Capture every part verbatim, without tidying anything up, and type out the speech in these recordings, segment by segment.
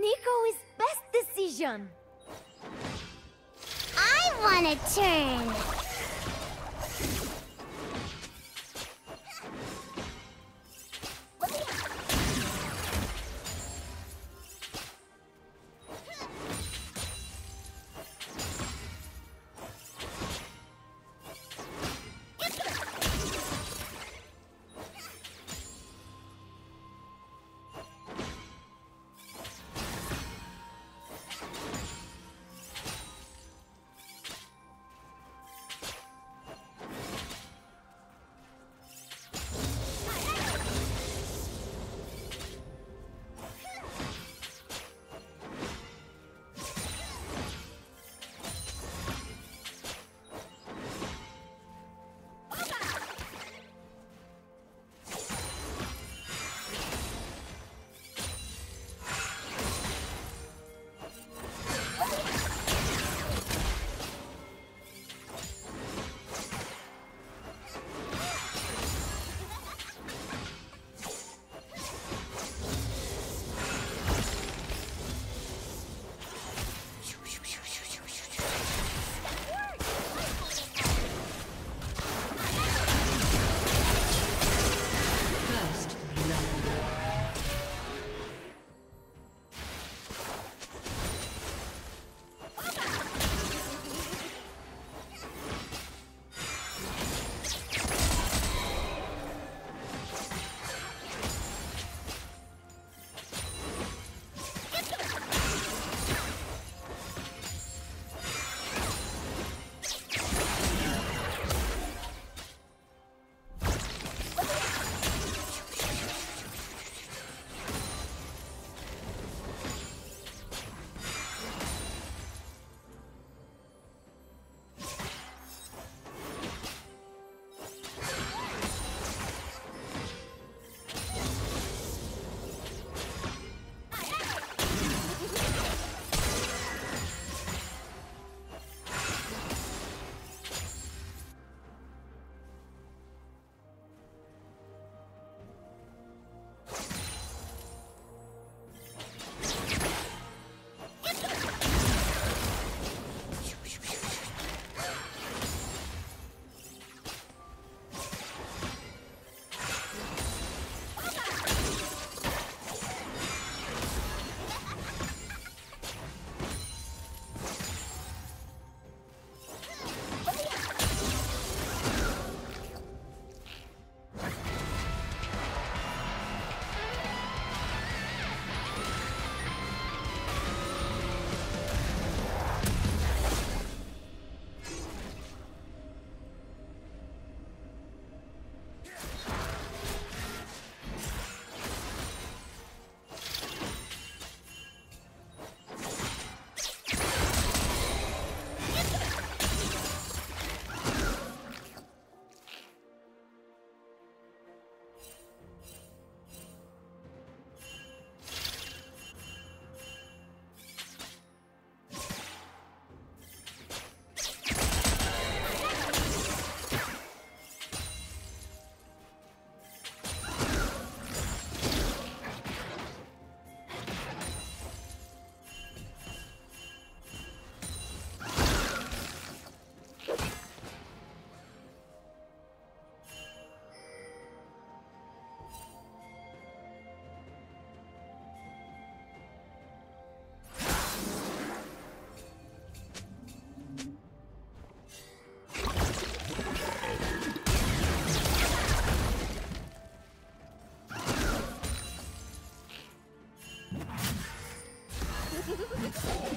Neeko is best decision. I want a turn. Let's go.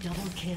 Double kill.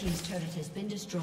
Team's turret has been destroyed.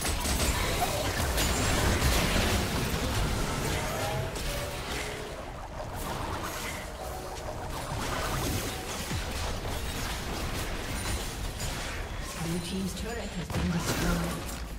Your team's turret has been destroyed.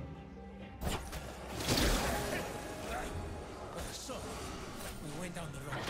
So, we went down the road.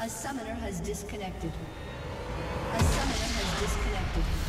A summoner has disconnected. A summoner has disconnected.